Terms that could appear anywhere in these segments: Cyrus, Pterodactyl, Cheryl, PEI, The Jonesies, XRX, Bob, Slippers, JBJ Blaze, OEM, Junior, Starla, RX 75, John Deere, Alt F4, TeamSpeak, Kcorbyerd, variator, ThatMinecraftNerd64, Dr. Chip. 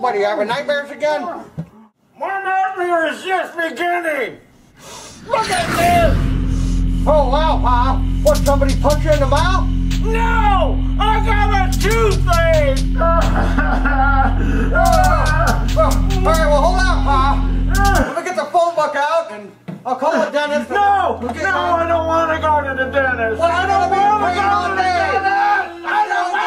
What, do you having nightmares again? My nightmare is just beginning! Look at this! Oh wow, Pa! What, somebody punch you in the mouth? No! I got a toothache! Alright, well hold on, Pa! Let me get the phone book out and I'll call the dentist. No! No, I don't want to go to the dentist! Well, I don't want to go to the dentist! I don't want to go!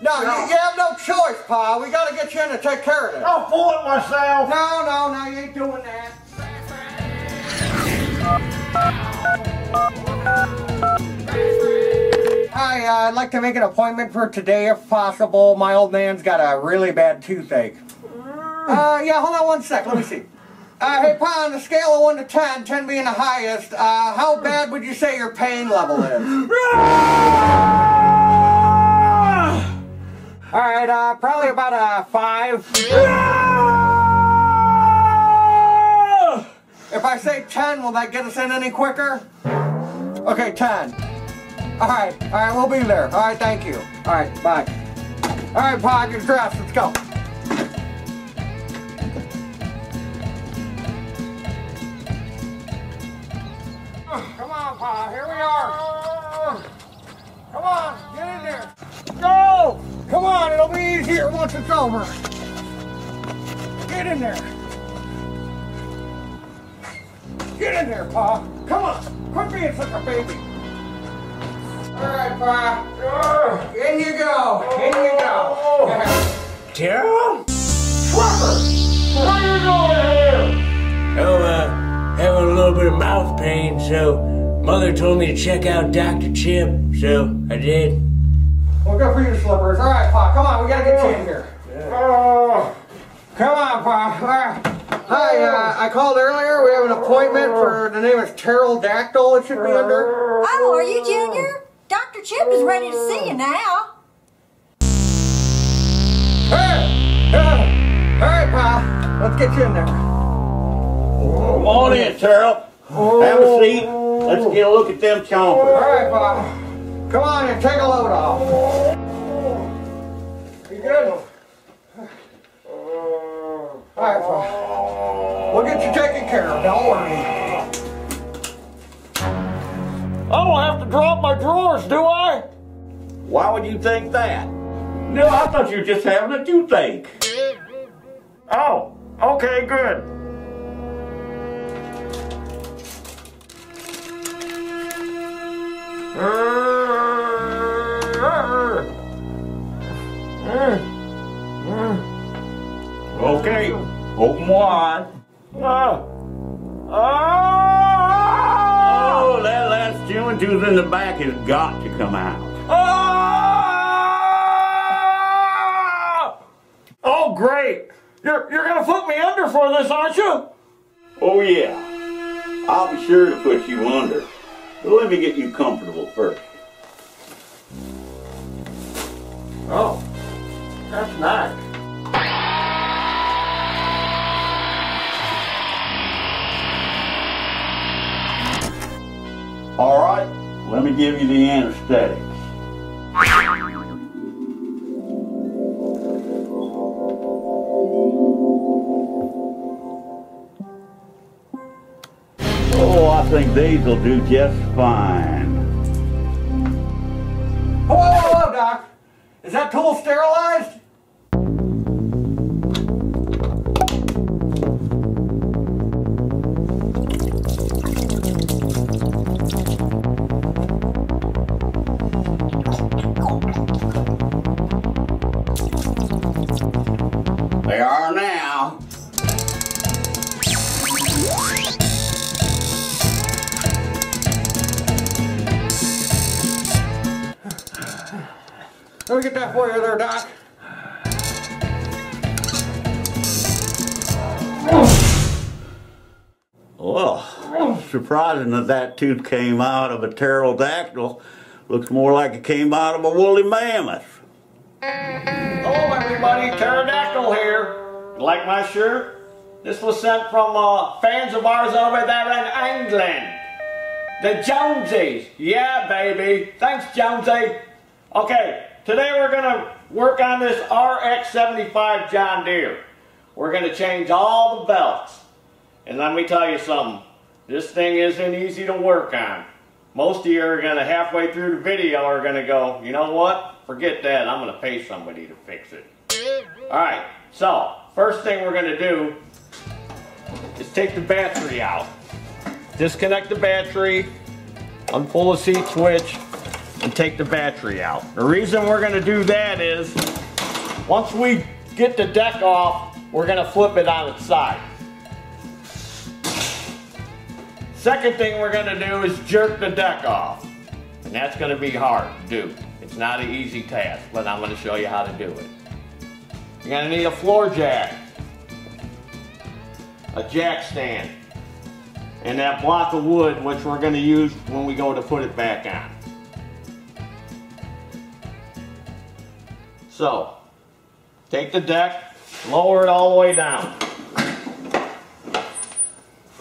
No, you have no choice, Pa. We gotta get you in to take care of it. I'll fool it myself. No, you ain't doing that. Hi, I'd like to make an appointment for today if possible. My old man's got a really bad toothache. Yeah, hold on one sec, let me see. Hey, Pa, on a scale of 1 to 10, 10 being the highest, how bad would you say your pain level is? Alright, probably about a 5. No! If I say 10, will that get us in any quicker? Okay, 10. Alright, we'll be there. Alright, thank you. Alright, bye. Alright, Pa, get dressed. Let's go. Come on, Pa, here we are. Come on, get in there. Go! Come on, it'll be easier once it's over. Get in there. Get in there, Pa. Come on, quit being such a baby. All right, Pa. In you go. In you go. Cheryl? Trevor! What are you doing here? Oh, having a little bit of mouth pain, so Mother told me to check out Dr. Chip, so I did. We'll go for your Slippers. All right, Pa. Come on, we gotta get you in here. Oh, come on, Pa. All right. Hi. I called earlier. We have an appointment for the name is Pterodactyl. It should be under. Oh, are you Junior? Dr. Chip is ready to see you now. Hey. All right, Pa. Let's get you in there. Come on in, Cheryl. Have a seat. Let's get a look at them chompers. All right, Pa. Come on and take a load off. You good? All right, Pa. We'll get you taken care of. Don't worry. I don't have to drop my drawers, do I? Why would you think that? No, I thought you were just having a toothache. Oh, okay, good. Okay, open wide. Oh, that last chewing tooth in the back has got to come out. Oh, great. You're going to put me under for this, aren't you? Oh, yeah. I'll be sure to put you under. But let me get you comfortable first. Oh, that's nice. All right, let me give you the anesthetics. Oh, I think these will do just fine. Hello, Doc. Is that tool sterilized? They are now. Let me get that for you there, Doc. Well, surprising that tooth came out of a pterodactyl. Looks more like it came out of a woolly mammoth. Hello everybody, Pterodactyl here. Like my shirt? This was sent from fans of ours over there in England. The Jonesies. Yeah, baby. Thanks, Jonesy. Okay, today we're going to work on this RX 75 John Deere. We're going to change all the belts. And let me tell you something. This thing isn't easy to work on. Most of you are going to, halfway through the video, are going to go, you know what? Forget that. I'm going to pay somebody to fix it. Alright, so first thing we're going to do is take the battery out. Disconnect the battery, unpull the seat switch, and take the battery out. The reason we're going to do that is, once we get the deck off, we're going to flip it on its side. Second thing we're going to do is jerk the deck off, and that's going to be hard to do. It's not an easy task, but I'm going to show you how to do it. You're going to need a floor jack, a jack stand, and that block of wood which we're going to use when we go to put it back on. So, take the deck, lower it all the way down.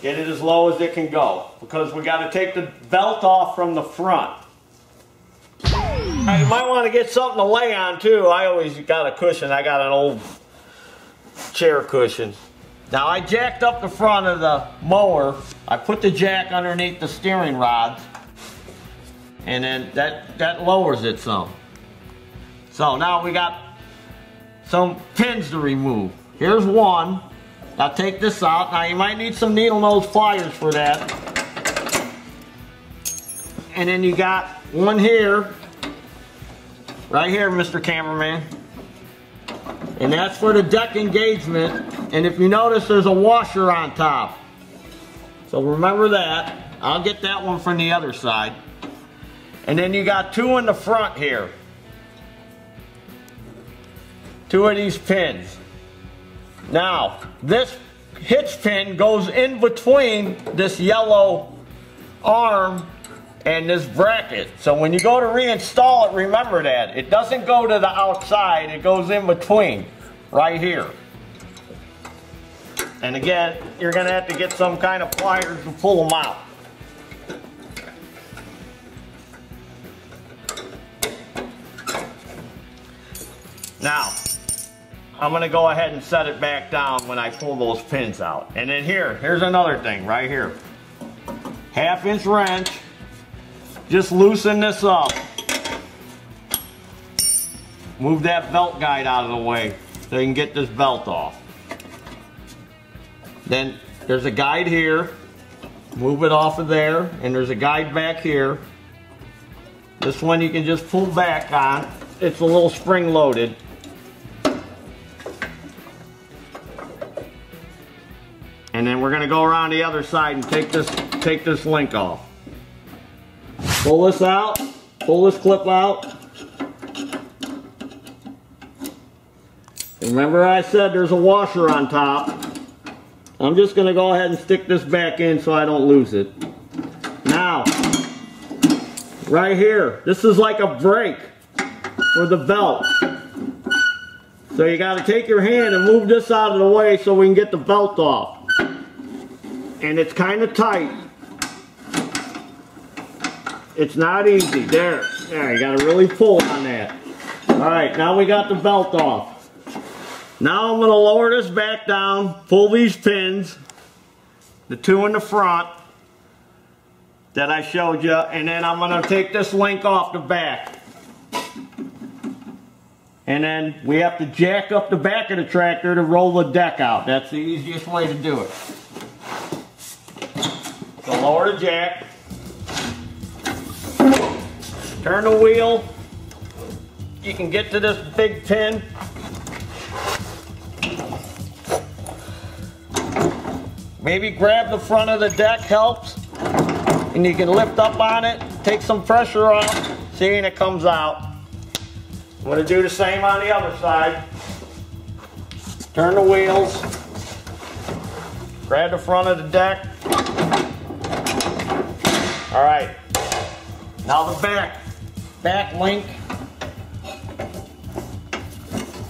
Get it as low as it can go, because we got to take the belt off from the front. Now you might want to get something to lay on too. I always got a cushion. I got an old chair cushion. Now I jacked up the front of the mower. I put the jack underneath the steering rods, and then that lowers it some. So now we got some pins to remove. Here's one. Now take this out. Now you might need some needle nose pliers for that. And then you got one here, right here, Mr. Cameraman. And that's for the deck engagement. And if you notice, there's a washer on top. So remember that. I'll get that one from the other side. And then you got two in the front here. Two of these pins. Now, this hitch pin goes in between this yellow arm and this bracket. So when you go to reinstall it, remember that. It doesn't go to the outside, it goes in between, right here. And again, you're going to have to get some kind of pliers to pull them out. Now, I'm going to go ahead and set it back down when I pull those pins out. And then here's another thing right here. Half-inch wrench. Just loosen this up. Move that belt guide out of the way so you can get this belt off. Then there's a guide here. Move it off of there, and there's a guide back here. This one you can just pull back on. It's a little spring-loaded. And then we're going to go around the other side and take this link off. Pull this out, pull this clip out. Remember I said there's a washer on top. I'm just going to go ahead and stick this back in so I don't lose it. Now, right here, this is like a brake for the belt. So you got to take your hand and move this out of the way so we can get the belt off. And it's kind of tight. It's not easy. There, you gotta really pull on that. Alright, now we got the belt off. Now I'm gonna lower this back down, pull these pins, the two in the front that I showed you, and then I'm gonna take this link off the back. And then we have to jack up the back of the tractor to roll the deck out. That's the easiest way to do it. So lower the jack, turn the wheel, you can get to this big pin, maybe grab the front of the deck, helps, and you can lift up on it, take some pressure off, see, and it comes out. I'm going to do the same on the other side, turn the wheels, grab the front of the deck. Alright, now the back link.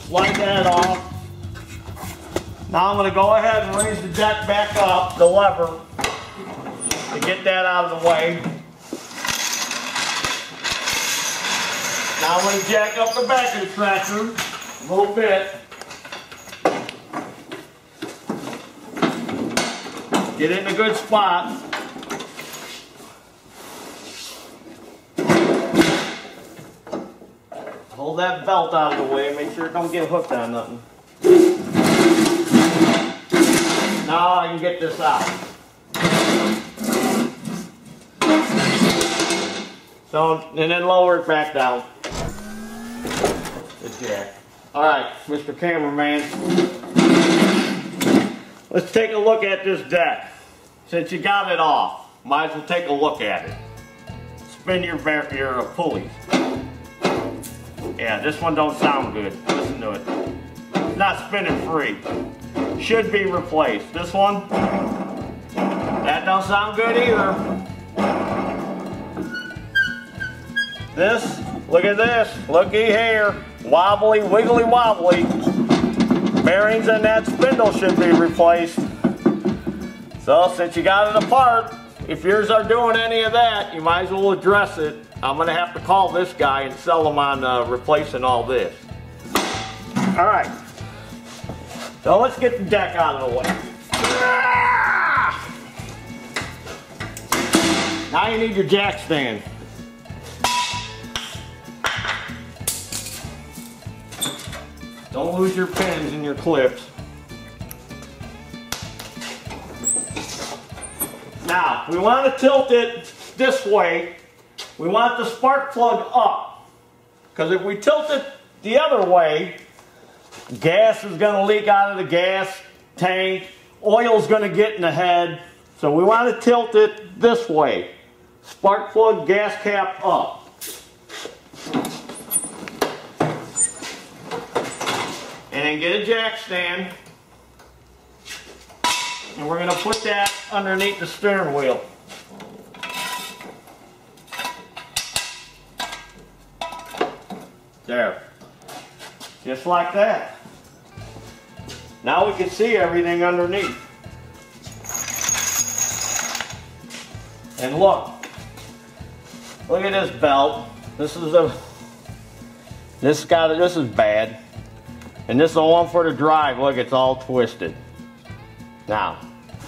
Wipe that off. Now I'm going to go ahead and raise the deck back up, the lever, to get that out of the way. Now I'm going to jack up the back of the tractor a little bit. Get it in a good spot. Hold that belt out of the way, make sure it don't get hooked on nothing. Now I can get this out. So, and then lower it back down. Good jack. Alright, Mr. Cameraman. Let's take a look at this deck. Since you got it off, might as well take a look at it. Spin your pulleys. Yeah, this one don't sound good. Listen to it. It's not spinning free. Should be replaced. This one, that don't sound good either. This, look at this. Looky here. Wobbly, wiggly, wobbly. Bearings in that spindle should be replaced. So since you got it apart, if yours are doing any of that, you might as well address it. I'm going to have to call this guy and sell him on replacing all this. Alright, so let's get the deck out of the way. Ah! Now you need your jack stand. Don't lose your pins and your clips. Now, we want to tilt it this way. We want the spark plug up, because if we tilt it the other way, gas is going to leak out of the gas tank, oil is going to get in the head, so we want to tilt it this way. Spark plug, gas cap up. And then get a jack stand, and we're going to put that underneath the steering wheel. There. Just like that. Now we can see everything underneath. And look. Look at this belt. This is bad. And this is the one for the drive. Look, it's all twisted. Now,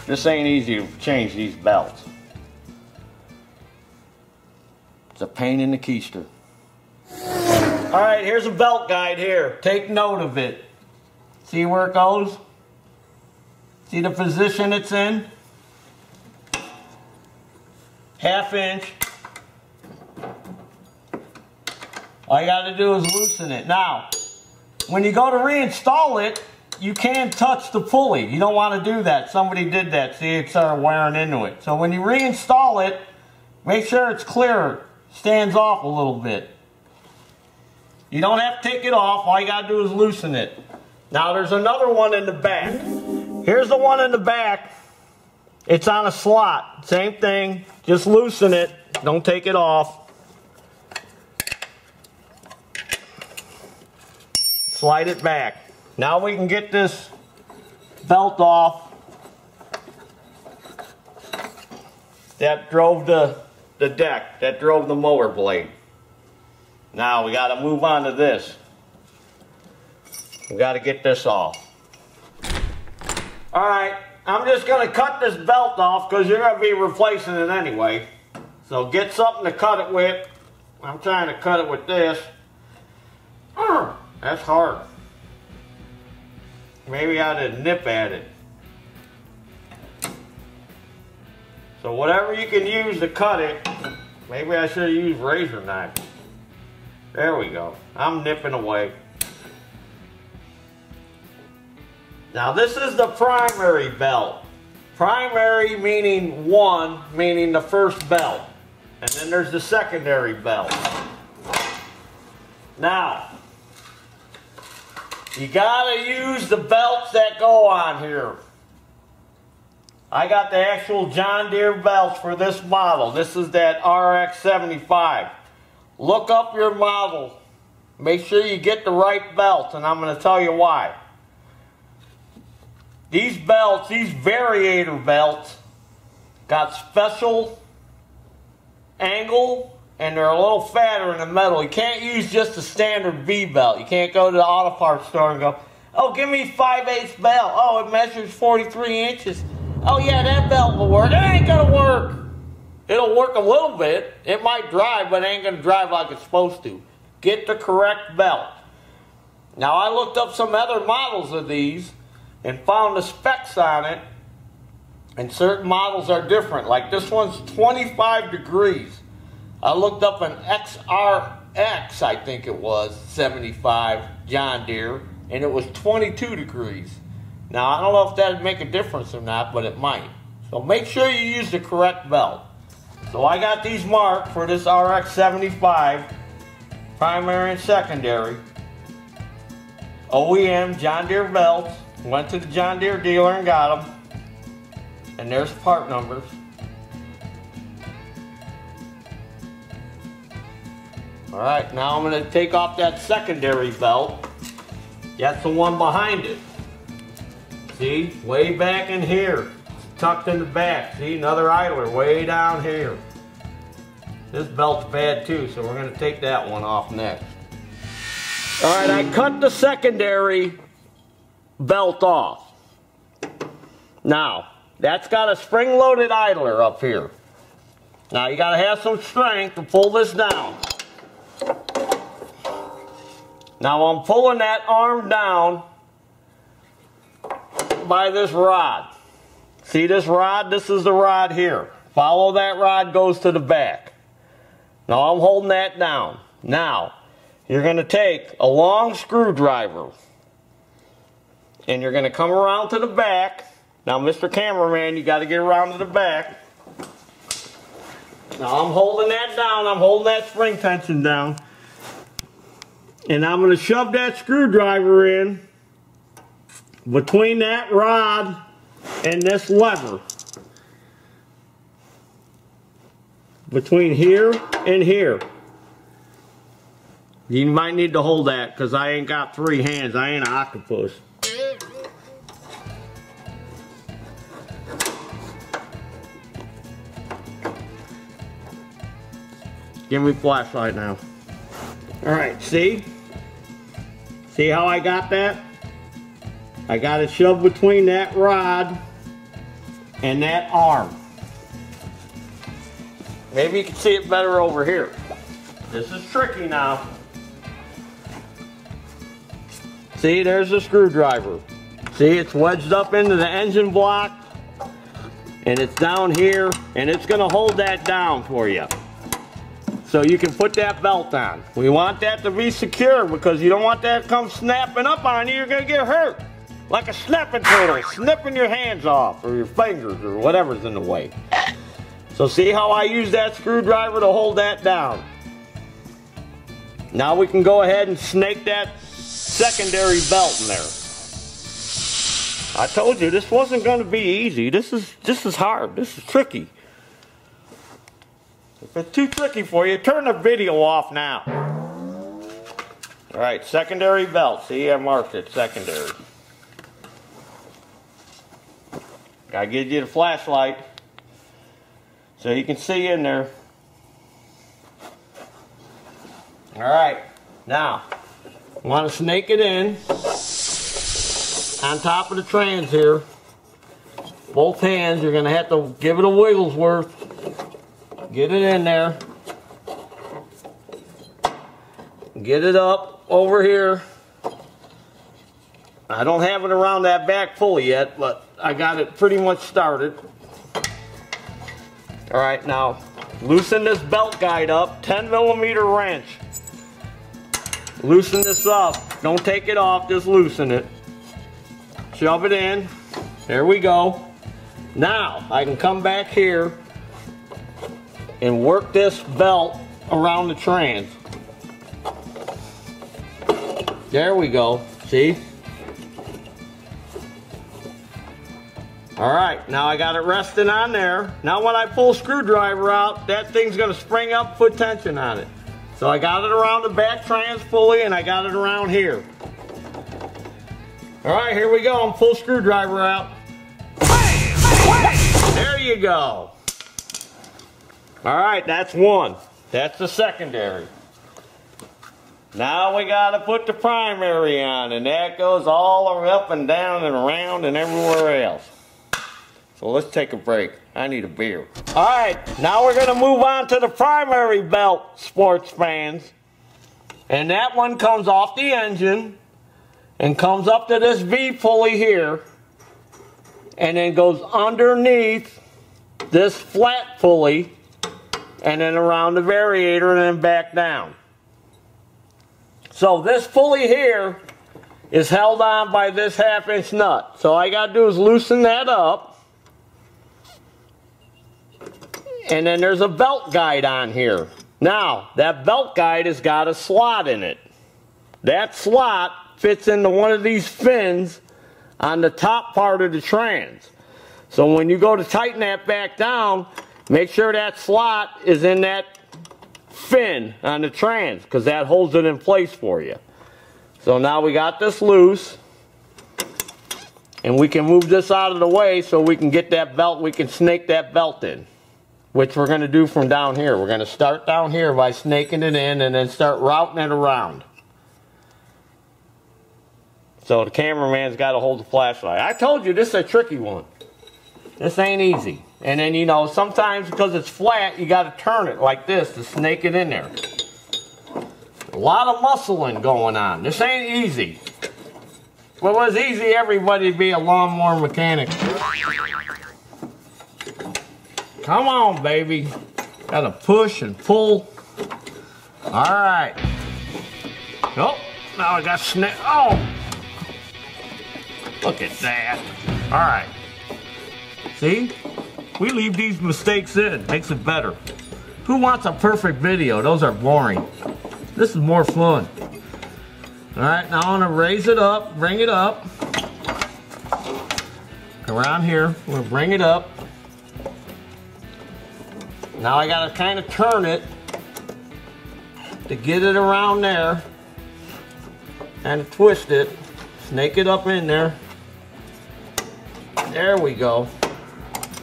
this ain't easy to change these belts. It's a pain in the keister. Alright, here's a belt guide here. Take note of it. See where it goes? See the position it's in? 1/2 inch. All you gotta do is loosen it. Now, when you go to reinstall it, you can touch the pulley. You don't want to do that. Somebody did that. See, it started wearing into it. So when you reinstall it, make sure it's clearer. Stands off a little bit. You don't have to take it off, all you gotta do is loosen it. Now there's another one in the back. Here's the one in the back. It's on a slot, same thing, just loosen it, don't take it off. Slide it back. Now we can get this belt off that drove the deck, that drove the mower blade. Now we got to move on to this. We got to get this off. Alright, I'm just going to cut this belt off because you're going to be replacing it anyway. So get something to cut it with. I'm trying to cut it with this. That's hard. Maybe I ought to nip at it. So whatever you can use to cut it, maybe I should have used razor knife. There we go. I'm nipping away. Now this is the primary belt. Primary meaning one, meaning the first belt. And then there's the secondary belt. Now, you gotta use the belts that go on here. I got the actual John Deere belts for this model. This is that RX 75. Look up your model Make sure you get the right belt, and I'm going to tell you why. These belts, these variator belts, got special angle, and they're a little fatter in the metal. You can't use just a standard V belt. You can't go to the auto parts store and go, oh, give me 5/8 belt. Oh, it measures 43 inches. Oh, yeah, that belt will work. It ain't going to work. It'll work a little bit. It might drive, but it ain't going to drive like it's supposed to. Get the correct belt. Now, I looked up some other models of these and found the specs on it. And certain models are different. Like this one's 25 degrees. I looked up an XRX, I think it was, 75 John Deere, and it was 22 degrees. Now, I don't know if that would make a difference or not, but it might. So make sure you use the correct belt. So I got these marked for this RX 75, primary and secondary. OEM John Deere belts. Went to the John Deere dealer and got them. And there's part numbers. All right, now I'm going to take off that secondary belt. That's the one behind it. See, way back in here. It's tucked in the back. See, another idler way down here. This belt's bad too, so we're going to take that one off next. All right, I cut the secondary belt off. Now, that's got a spring-loaded idler up here. Now, you got to have some strength to pull this down. Now I'm pulling that arm down by this rod. See this rod? This is the rod here. Follow that rod, goes to the back. Now I'm holding that down. Now, you're going to take a long screwdriver and you're going to come around to the back. Now, Mr. Cameraman, you got to get around to the back. Now I'm holding that down. I'm holding that spring tension down. And I'm going to shove that screwdriver in between that rod and this lever. Between here and here. You might need to hold that because I ain't got three hands. I ain't an octopus. Give me a flashlight now. Alright, see? See how I got that? I got it shoved between that rod and that arm. Maybe you can see it better over here. This is tricky now. See, there's the screwdriver. See, it's wedged up into the engine block and it's down here and it's going to hold that down for you. So you can put that belt on. We want that to be secure because you don't want that to come snapping up on you. You're going to get hurt. Like a snapping turtle, snipping your hands off or your fingers or whatever's in the way. So see how I use that screwdriver to hold that down. Now we can go ahead and snake that secondary belt in there. I told you this wasn't going to be easy. This is hard. This is tricky. If it's too tricky for you, turn the video off now. Alright, secondary belt. See, I marked it secondary. Gotta get you the flashlight so you can see in there. Alright, now want to snake it in on top of the trans here. Both hands, you're going to have to give it a wiggle's worth. Get it in there. Get it up over here. I don't have it around that back pulley yet, but I got it pretty much started. All right, now loosen this belt guide up, 10mm wrench. Loosen this up. Don't take it off, just loosen it. Shove it in. There we go. Now I can come back here and work this belt around the trans. There we go, see? All right, now I got it resting on there. Now when I pull screwdriver out, that thing's gonna spring up, put tension on it. So I got it around the back trans fully and I got it around here. All right, here we go. I'm full screwdriver out. There you go. All right, that's one. That's the secondary. Now we gotta put the primary on, and that goes all up and down and around and everywhere else. So let's take a break. I need a beer. All right, now we're gonna move on to the primary belt, sports fans. And that one comes off the engine and comes up to this V pulley here and then goes underneath this flat pulley and then around the variator and then back down. So this pulley here is held on by this half-inch nut. So all I gotta do is loosen that up. And then there's a belt guide on here. Now, that belt guide has got a slot in it. That slot fits into one of these fins on the top part of the trans. So when you go to tighten that back down, make sure that slot is in that fin on the trans, because that holds it in place for you. So now we got this loose and we can move this out of the way so we can get that belt, we can snake that belt in, which we're going to do from down here. We're going to start down here by snaking it in and then start routing it around. So the cameraman's got to hold the flashlight. I told you this is a tricky one. This ain't easy. And then, you know, sometimes because it's flat, you got to turn it like this to snake it in there. A lot of muscling going on. This ain't easy. If it was easy, everybody'd be a lawnmower mechanic. Come on, baby. Got to push and pull. All right. Oh, now I got snake. Oh! Look at that. All right. See? We leave these mistakes in, makes it better. Who wants a perfect video? Those are boring. This is more fun. All right, now I'm gonna raise it up, bring it up. Around here, we're gonna bring it up. Now I gotta kind of turn it to get it around there. Kind of twist it, snake it up in there. There we go.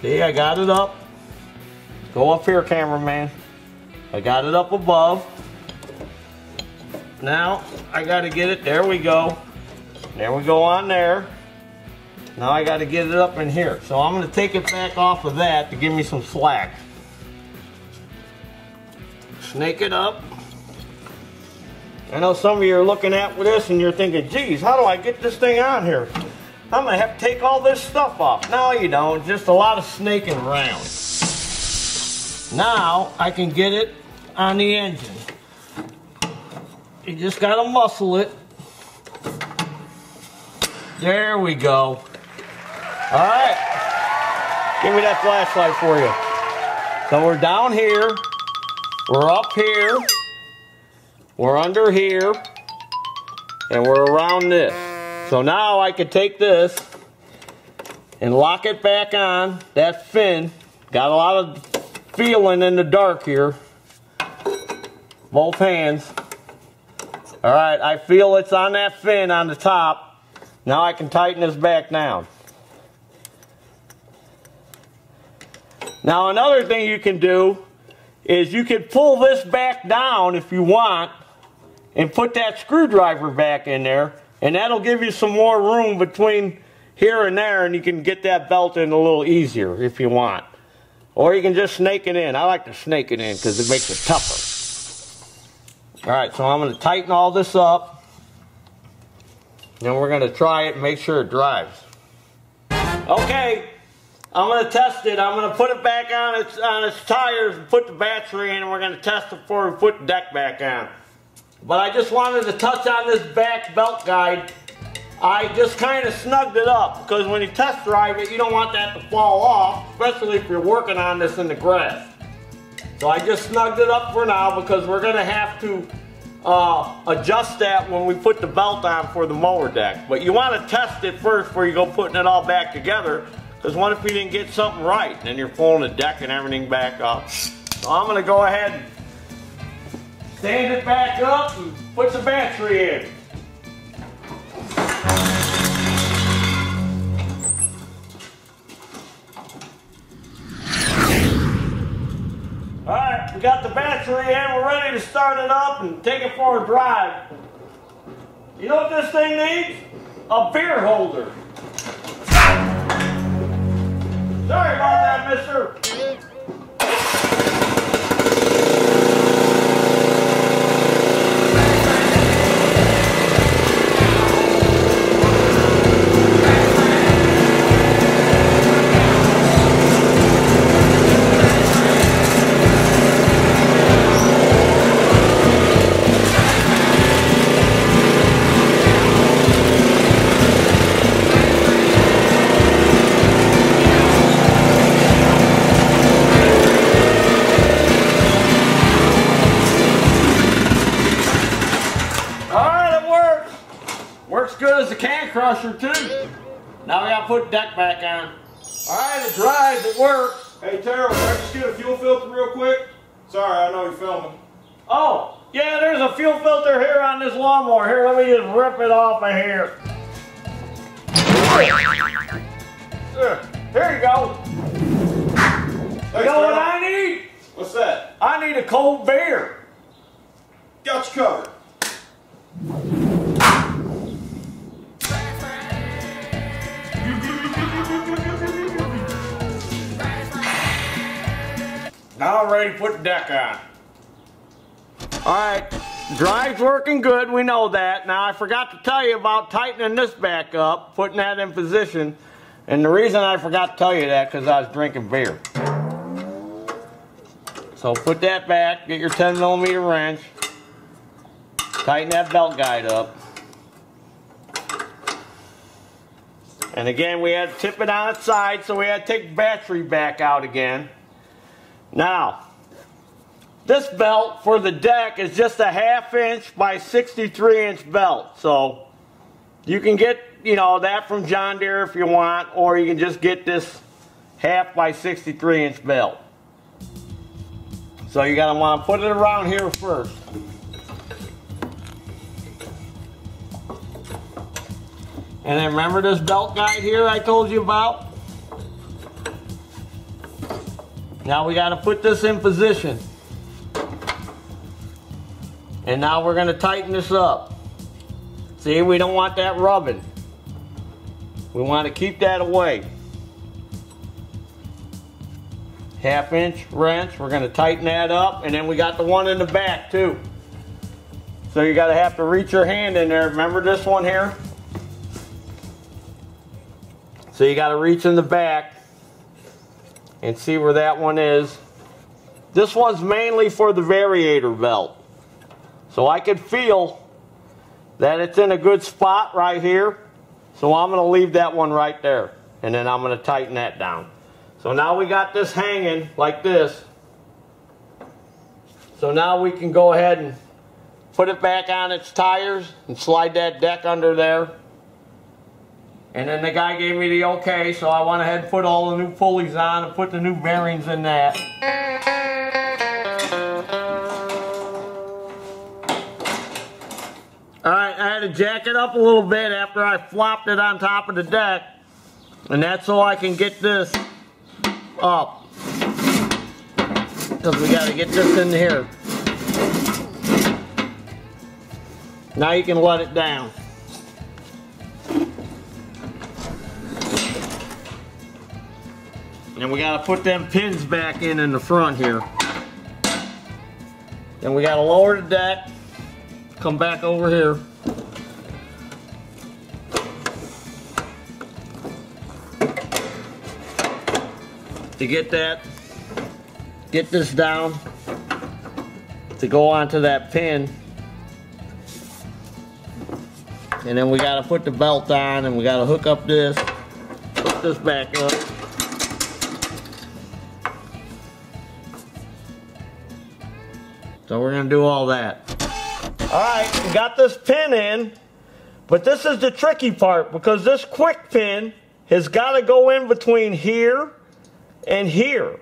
See, I got it up. Go up here, cameraman. I got it up above. Now, I gotta get it, there we go. There we go on there. Now I gotta get it up in here. So I'm gonna take it back off of that to give me some slack. Snake it up. I know some of you are looking at this and you're thinking, geez, how do I get this thing on here? I'm gonna have to take all this stuff off. No, you don't, just a lot of snaking around. Now I can get it on the engine. You just gotta muscle it. There we go. All right, give me that flashlight for you. So we're down here, we're up here, we're under here, and we're around this. So now I can take this and lock it back on that fin. Got a lot of feeling in the dark here. Both hands. All right, I feel it's on that fin on the top. Now I can tighten this back down. Now another thing you can do is you can pull this back down if you want and put that screwdriver back in there. And that'll give you some more room between here and there, and you can get that belt in a little easier if you want. Or you can just snake it in. I like to snake it in because it makes it tougher. Alright, so I'm going to tighten all this up. Then we're going to try it and make sure it drives. Okay, I'm going to test it. I'm going to put it back on its tires and put the battery in, and we're going to test it before we put the deck back on. But I just wanted to touch on this back belt guide. I just kind of snugged it up because when you test drive it, you don't want that to fall off, especially if you're working on this in the grass. So I just snugged it up for now because we're going to have to adjust that when we put the belt on for the mower deck. But you want to test it first before you go putting it all back together, because what if you didn't get something right? Then you're pulling the deck and everything back up. So I'm going to go ahead and Stand it back up and put the battery in. Alright, we got the battery in. We're ready to start it up and take it for a drive. You know what this thing needs? A beer holder. Sorry about that, mister. Crusher too. Now we gotta put deck back on. Alright, it drives, it works. Hey Terrell, can I just get a fuel filter real quick? Sorry, I know you're filming. Oh, yeah, there's a fuel filter here on this lawnmower. Here, let me just rip it off of here. Here you go. Thanks, you know what I need? What's that? I need a cold beer. Got you covered. Now I'm ready to put the deck on. Alright, drive's working good, we know that. Now I forgot to tell you about tightening this back up, putting that in position. And the reason I forgot to tell you that, because I was drinking beer. So put that back, get your 10mm wrench, tighten that belt guide up. And again, we had to tip it on its side, so we had to take the battery back out again. Now, this belt for the deck is just a 1/2" by 63" belt. So you can get, you know, that from John Deere if you want, or you can just get this 1/2" by 63" belt. So you're gonna want to put it around here first. And then remember this belt guide here I told you about? Now we got to put this in position. And now we're going to tighten this up. See, we don't want that rubbing. We want to keep that away. 1/2" wrench, we're going to tighten that up, and then we got the one in the back too. So you got to have to reach your hand in there. Remember this one here? So you got to reach in the back and see where that one is. This one's mainly for the variator belt. So I can feel that it's in a good spot right here. So I'm going to leave that one right there. And then I'm going to tighten that down. So now we got this hanging like this. So now we can go ahead and put it back on its tires and slide that deck under there. And then the guy gave me the okay, so I went ahead and put all the new pulleys on and put the new bearings in that. Alright, I had to jack it up a little bit after I flopped it on top of the deck. And that's so I can get this up. Because we got to get this in here. Now you can let it down. And we gotta put them pins back in the front here. Then we gotta lower the deck, come back over here. To get that, get this down to go onto that pin. And then we gotta put the belt on and we gotta hook up this, hook this back up. So we're gonna do all that. Alright, we got this pin in, but this is the tricky part because this quick pin has got to go in between here and here.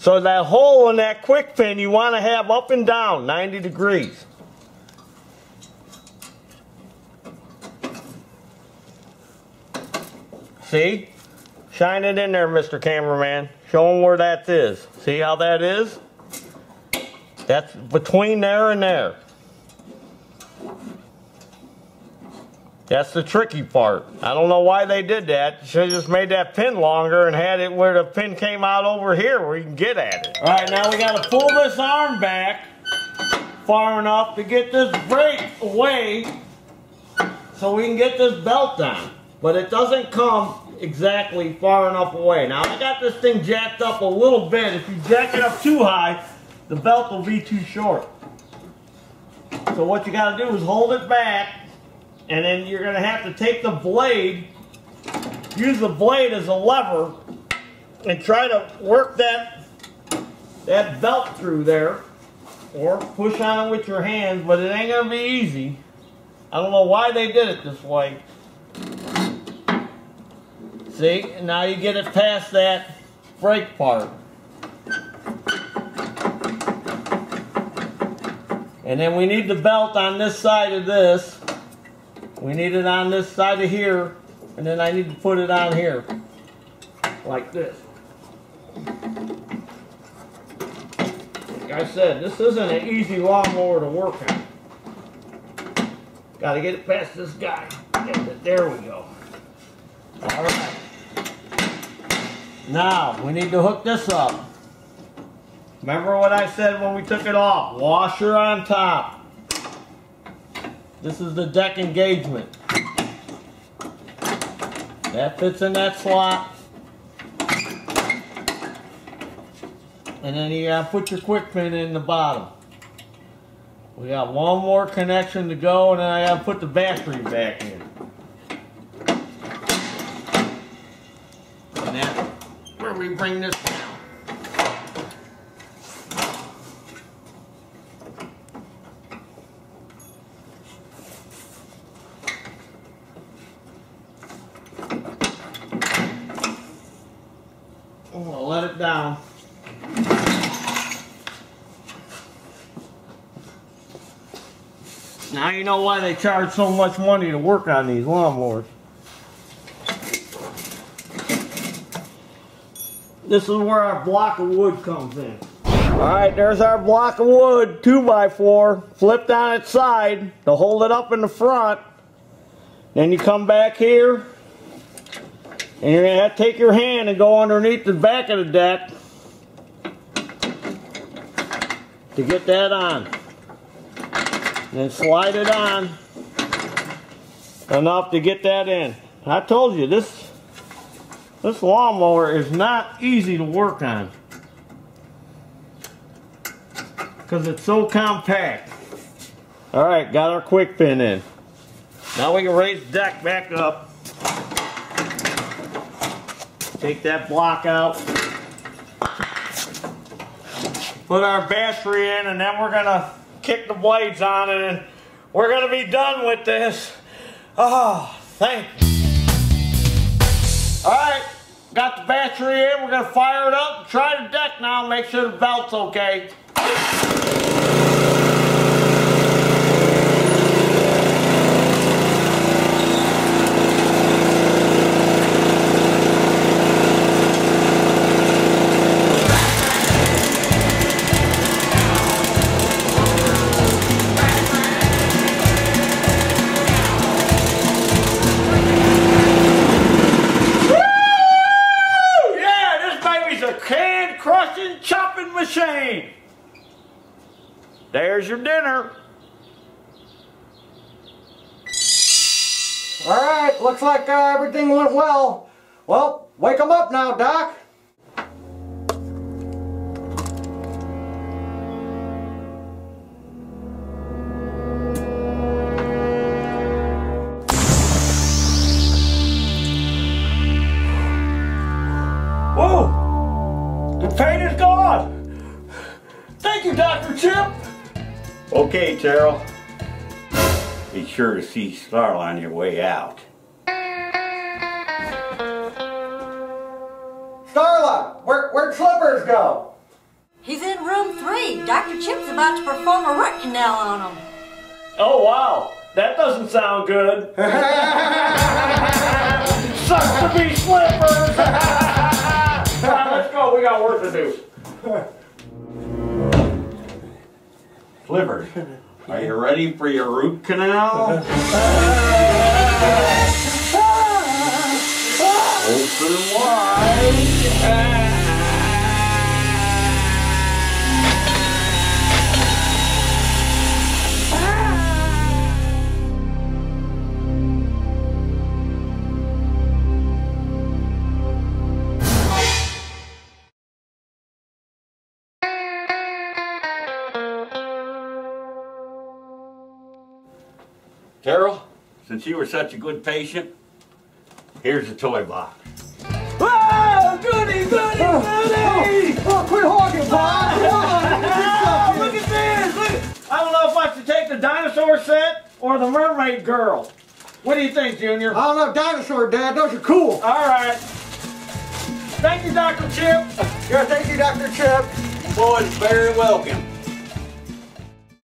So that hole in that quick fin you want to have up and down 90 degrees. See? Shine it in there, Mr. Cameraman. Show them where that is. See how that is? That's between there and there. That's the tricky part. I don't know why they did that. Should have just made that pin longer and had it where the pin came out over here where you can get at it. All right, now we got to pull this arm back far enough to get this brake away so we can get this belt down. But it doesn't come exactly far enough away. Now I got this thing jacked up a little bit. If you jack it up too high, the belt will be too short. So what you got to do is hold it back. And then you're going to have to take the blade, use the blade as a lever, and try to work that belt through there, or push on it with your hands, but it ain't going to be easy. I don't know why they did it this way. See, and now you get it past that brake part. And then we need the belt on this side of this. We need it on this side of here, and then I need to put it on here, like this. Like I said, this isn't an easy lawnmower to work on. Got to get it past this guy. There we go. All right. Now, we need to hook this up. Remember what I said when we took it off? Washer on top. This is the deck engagement. That fits in that slot. And then you gotta put your quick pin in the bottom. We got one more connection to go, and then I gotta put the battery back in. And that's where we bring this down. Down. Now you know why they charge so much money to work on these lawnmowers. This is where our block of wood comes in. Alright, there's our block of wood, 2x4, flipped on its side to hold it up in the front. Then you come back here. And you're going to have to take your hand and go underneath the back of the deck to get that on. And then slide it on enough to get that in. I told you, this lawnmower is not easy to work on. Because it's so compact. Alright, got our quick pin in. Now we can raise the deck back up. Take that block out, put our battery in, and then we're going to kick the blades on it, and we're going to be done with this. Oh, thank you. Alright, got the battery in, we're going to fire it up, try the deck now, make sure the belt's okay. There's your dinner. Alright, looks like everything went well. Well, wake them up now, Doc. Whoa! The pain is gone! Thank you, Dr. Chip! Okay, Cheryl. Be sure to see Starla on your way out. Starla, where'd Slippers go? He's in room 3. Dr. Chip's about to perform a root canal on him. Oh, wow. That doesn't sound good. Sucks to be Slippers! Now, let's go. We got work to do. Slippers, are you ready for your root canal? Open wide. Cheryl, since you were such a good patient, here's the toy box. Oh, goody, goody, goody! Oh, quit hogging, Bob! Oh, look at this! Look. I don't know if I should take the dinosaur set or the mermaid girl. What do you think, Junior? I don't know, dinosaur, Dad. Those are cool. All right. Thank you, Dr. Chip. Yeah, thank you, Dr. Chip. Boys, very welcome.